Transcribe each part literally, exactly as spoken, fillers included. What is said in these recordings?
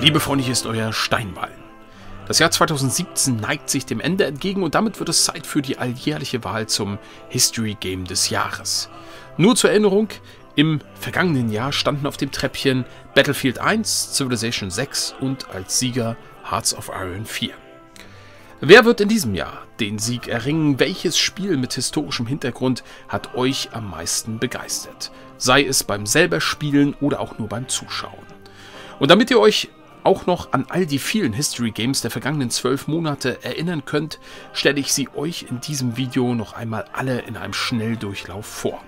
Liebe Freunde, hier ist euer Steinwallen. Das Jahr zweitausendsiebzehn neigt sich dem Ende entgegen und damit wird es Zeit für die alljährliche Wahl zum History Game des Jahres. Nur zur Erinnerung, im vergangenen Jahr standen auf dem Treppchen Battlefield eins, Civilization sechs und als Sieger Hearts of Iron vier. Wer wird in diesem Jahr den Sieg erringen? Welches Spiel mit historischem Hintergrund hat euch am meisten begeistert? Sei es beim selber Spielen oder auch nur beim Zuschauen. Und damit ihr euch auch noch an all die vielen History Games der vergangenen zwölf Monate erinnern könnt, stelle ich sie euch in diesem Video noch einmal alle in einem Schnelldurchlauf vor.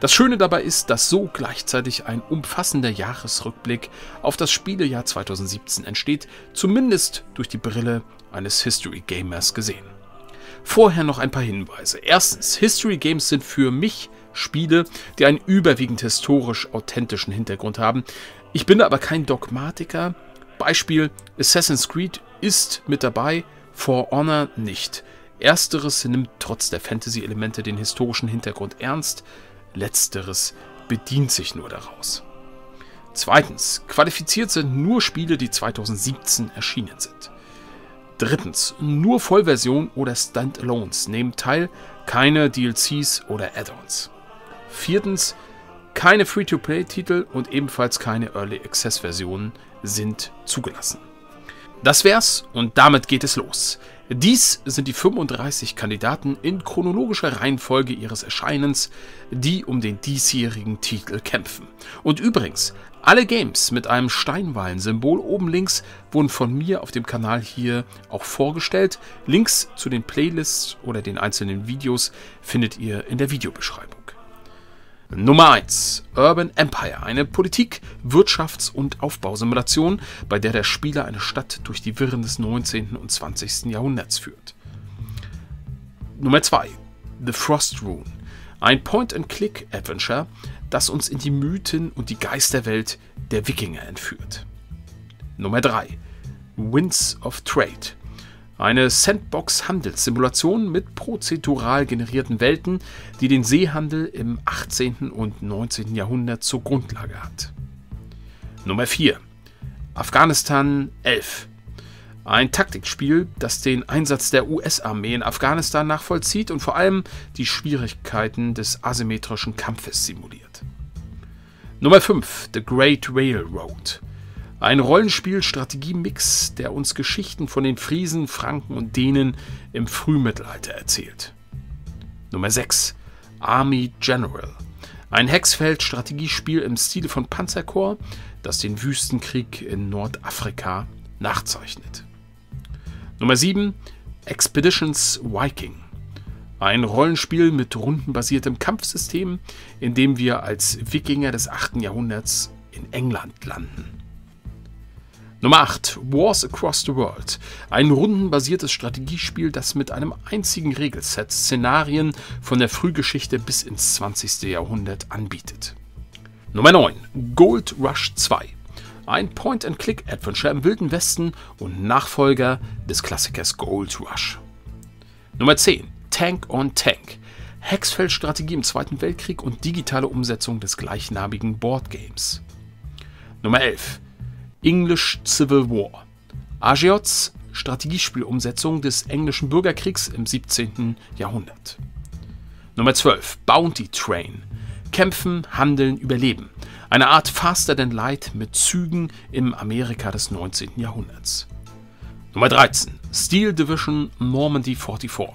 Das Schöne dabei ist, dass so gleichzeitig ein umfassender Jahresrückblick auf das Spielejahr zweitausendsiebzehn entsteht, zumindest durch die Brille eines History Gamers gesehen. Vorher noch ein paar Hinweise. Erstens, History Games sind für mich Spiele, die einen überwiegend historisch authentischen Hintergrund haben. Ich bin aber kein Dogmatiker. Beispiel, Assassin's Creed ist mit dabei, For Honor nicht. Ersteres nimmt trotz der Fantasy-Elemente den historischen Hintergrund ernst, Letzteres bedient sich nur daraus. Zweitens, qualifiziert sind nur Spiele, die zweitausendsiebzehn erschienen sind. Drittens, nur Vollversion oder Standalones nehmen teil, keine D L Cs oder Add-ons. Viertens, keine Free-to-Play-Titel und ebenfalls keine Early-Access-Versionen sind zugelassen. Das wär's und damit geht es los. Dies sind die fünfunddreißig Kandidaten in chronologischer Reihenfolge ihres Erscheinens, die um den diesjährigen Titel kämpfen. Und übrigens, alle Games mit einem Steinwallen-Symbol oben links wurden von mir auf dem Kanal hier auch vorgestellt. Links zu den Playlists oder den einzelnen Videos findet ihr in der Videobeschreibung. Nummer eins. Urban Empire, eine Politik-, Wirtschafts- und Aufbausimulation, bei der der Spieler eine Stadt durch die Wirren des neunzehnten und zwanzigsten Jahrhunderts führt. Nummer zwei. The Frostrune, ein Point-and-Click-Adventure, das uns in die Mythen und die Geisterwelt der Wikinger entführt. Nummer drei. Winds of Trade, eine Sandbox-Handelssimulation mit prozedural generierten Welten, die den Seehandel im achtzehnten und neunzehnten Jahrhundert zur Grundlage hat. Nummer vier. Afghanistan elf. Ein Taktikspiel, das den Einsatz der U S-Armee in Afghanistan nachvollzieht und vor allem die Schwierigkeiten des asymmetrischen Kampfes simuliert. Nummer fünf. The Great Railroad, ein Rollenspiel-Strategie-Mix, der uns Geschichten von den Friesen, Franken und Dänen im Frühmittelalter erzählt. Nummer sechs. Army General, ein Hexfeld-Strategiespiel im Stile von Panzerkorps, das den Wüstenkrieg in Nordafrika nachzeichnet. Nummer sieben. Expeditions Viking, ein Rollenspiel mit rundenbasiertem Kampfsystem, in dem wir als Wikinger des achten Jahrhunderts in England landen. Nummer acht. Wars across the World, ein rundenbasiertes Strategiespiel, das mit einem einzigen Regelset Szenarien von der Frühgeschichte bis ins zwanzigste Jahrhundert anbietet. Nummer neun. Gold Rush zwei, ein Point-and-Click-Adventure im Wilden Westen und Nachfolger des Klassikers Gold Rush. Nummer zehn. Tank on Tank, Hexfeldstrategie im Zweiten Weltkrieg und digitale Umsetzung des gleichnamigen Boardgames. Nummer elf. English Civil War, A G Js Strategiespielumsetzung des englischen Bürgerkriegs im siebzehnten Jahrhundert. Nummer zwölf. Bounty Train, Kämpfen, Handeln, Überleben, eine Art Faster Than Light mit Zügen im Amerika des neunzehnten Jahrhunderts. Nummer dreizehn. Steel Division Normandy vierundvierzig,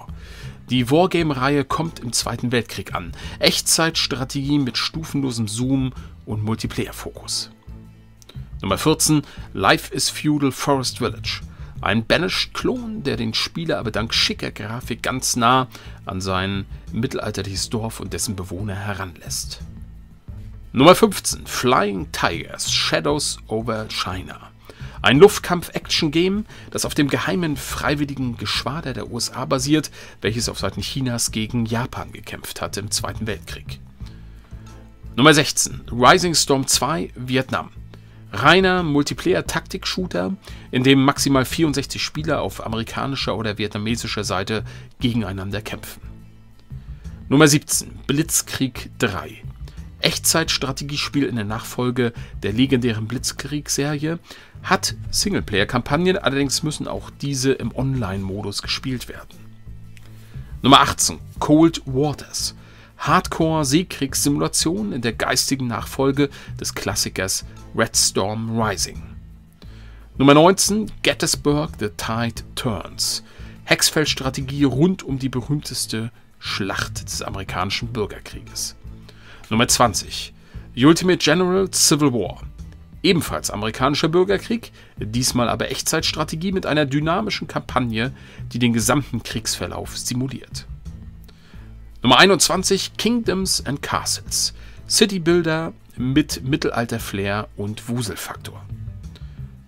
die Wargame-Reihe kommt im Zweiten Weltkrieg an, Echtzeitstrategie mit stufenlosem Zoom und Multiplayer-Fokus. Nummer vierzehn, Life is Feudal Forest Village, ein Banished-Klon, der den Spieler aber dank schicker Grafik ganz nah an sein mittelalterliches Dorf und dessen Bewohner heranlässt. Nummer fünfzehn, Flying Tigers Shadows over China, ein Luftkampf-Action-Game, das auf dem geheimen freiwilligen Geschwader der U S A basiert, welches auf Seiten Chinas gegen Japan gekämpft hatte im Zweiten Weltkrieg. Nummer sechzehn, Rising Storm zwei, Vietnam, reiner Multiplayer-Taktik-Shooter, in dem maximal vierundsechzig Spieler auf amerikanischer oder vietnamesischer Seite gegeneinander kämpfen. Nummer siebzehn. Blitzkrieg drei, Echtzeitstrategiespiel in der Nachfolge der legendären Blitzkrieg-Serie, hat Singleplayer-Kampagnen, allerdings müssen auch diese im Online-Modus gespielt werden. Nummer achtzehn. Cold Waters. Hardcore-Seekriegssimulation in der geistigen Nachfolge des Klassikers Red Storm Rising. Nummer neunzehn. Gettysburg the Tide Turns. Hexfeldstrategie rund um die berühmteste Schlacht des amerikanischen Bürgerkrieges. Nummer zwanzig. Ultimate General: Civil War. Ebenfalls amerikanischer Bürgerkrieg, diesmal aber Echtzeitstrategie mit einer dynamischen Kampagne, die den gesamten Kriegsverlauf simuliert. Nummer einundzwanzig. Kingdoms and Castles. City Builder mit Mittelalter-Flair und Wuselfaktor.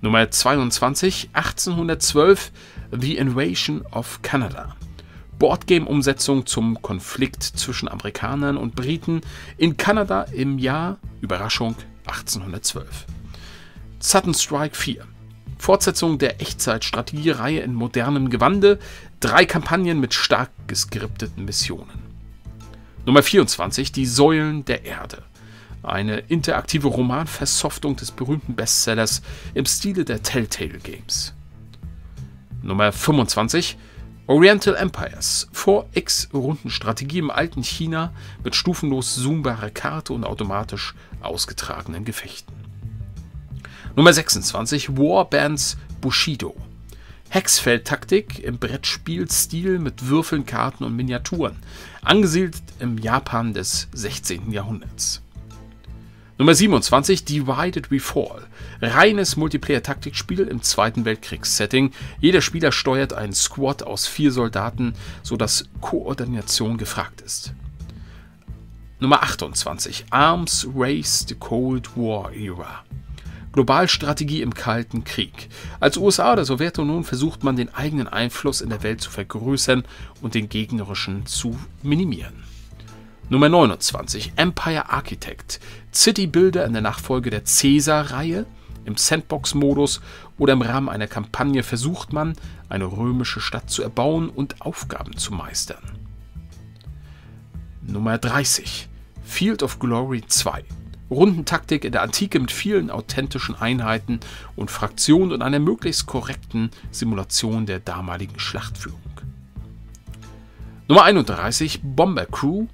Nummer zweiundzwanzig. achtzehnhundertzwölf The Invasion of Canada. Boardgame-Umsetzung zum Konflikt zwischen Amerikanern und Briten in Kanada im Jahr, Überraschung, achtzehnhundertzwölf. Sudden Strike vier. Fortsetzung der Echtzeitstrategiereihe in modernem Gewande. Drei Kampagnen mit stark geskripteten Missionen. Nummer vierundzwanzig. Die Säulen der Erde. Eine interaktive Romanversoftung des berühmten Bestsellers im Stile der Telltale Games. Nummer fünfundzwanzig. Oriental Empires. vier X Rundenstrategie im alten China mit stufenlos zoombarer Karte und automatisch ausgetragenen Gefechten. Nummer sechsundzwanzig. Warbands Bushido. Hexfeldtaktik im Brettspielstil mit Würfeln, Karten und Miniaturen, angesiedelt im Japan des sechzehnten Jahrhunderts. Nummer siebenundzwanzig. Divided We Fall. Reines Multiplayer-Taktikspiel im Zweiten Weltkriegs-Setting. Jeder Spieler steuert einen Squad aus vier Soldaten, sodass Koordination gefragt ist. Nummer achtundzwanzig. Arms Race the Cold War Era. Globalstrategie im Kalten Krieg. Als U S A oder Sowjetunion versucht man, den eigenen Einfluss in der Welt zu vergrößern und den gegnerischen zu minimieren. Nummer neunundzwanzig. Empire Architect. City Builder in der Nachfolge der Caesar-Reihe. Im Sandbox-Modus oder im Rahmen einer Kampagne versucht man, eine römische Stadt zu erbauen und Aufgaben zu meistern. Nummer dreißig. Field of Glory zwei. Rundentaktik in der Antike mit vielen authentischen Einheiten und Fraktionen und einer möglichst korrekten Simulation der damaligen Schlachtführung. Nummer einunddreißig. Bomber Crew.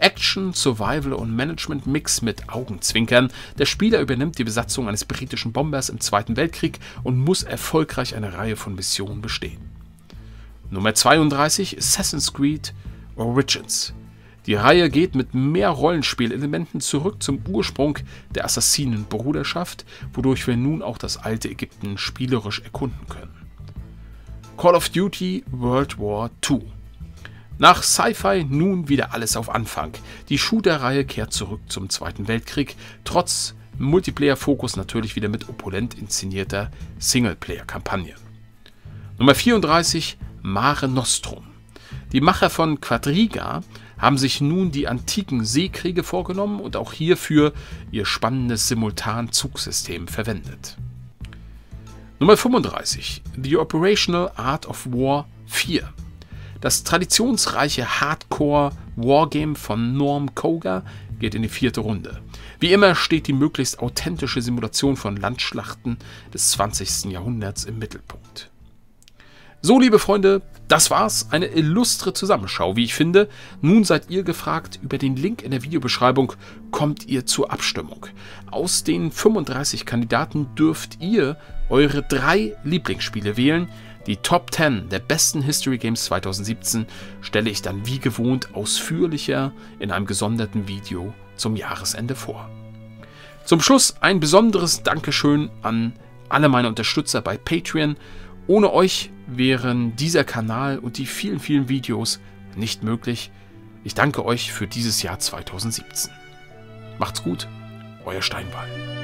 Action, Survival und Management-Mix mit Augenzwinkern. Der Spieler übernimmt die Besatzung eines britischen Bombers im Zweiten Weltkrieg und muss erfolgreich eine Reihe von Missionen bestehen. Nummer zweiunddreißig. Assassin's Creed Origins. Die Reihe geht mit mehr Rollenspielelementen zurück zum Ursprung der Assassinenbruderschaft, wodurch wir nun auch das alte Ägypten spielerisch erkunden können. Call of Duty World War zwei. Nach Sci-Fi nun wieder alles auf Anfang. Die Shooter-Reihe kehrt zurück zum Zweiten Weltkrieg, trotz Multiplayer-Fokus natürlich wieder mit opulent inszenierter Singleplayer-Kampagne. Nummer vierunddreißig. Mare Nostrum. Die Macher von Quadriga haben sich nun die antiken Seekriege vorgenommen und auch hierfür ihr spannendes Simultan-Zugsystem verwendet. Nummer fünfunddreißig. The Operational Art of War vier. Das traditionsreiche Hardcore-Wargame von Norm Coger geht in die vierte Runde. Wie immer steht die möglichst authentische Simulation von Landschlachten des zwanzigsten Jahrhunderts im Mittelpunkt. So, liebe Freunde, das war's. Eine illustre Zusammenschau, wie ich finde. Nun seid ihr gefragt. Über den Link in der Videobeschreibung kommt ihr zur Abstimmung. Aus den fünfunddreißig Kandidaten dürft ihr eure drei Lieblingsspiele wählen. Die Top zehn der besten History Games zweitausendsiebzehn stelle ich dann wie gewohnt ausführlicher in einem gesonderten Video zum Jahresende vor. Zum Schluss ein besonderes Dankeschön an alle meine Unterstützer bei Patreon. Ohne euch wären dieser Kanal und die vielen, vielen Videos nicht möglich. Ich danke euch für dieses Jahr zweitausendsiebzehn. Macht's gut, euer Steinwallen.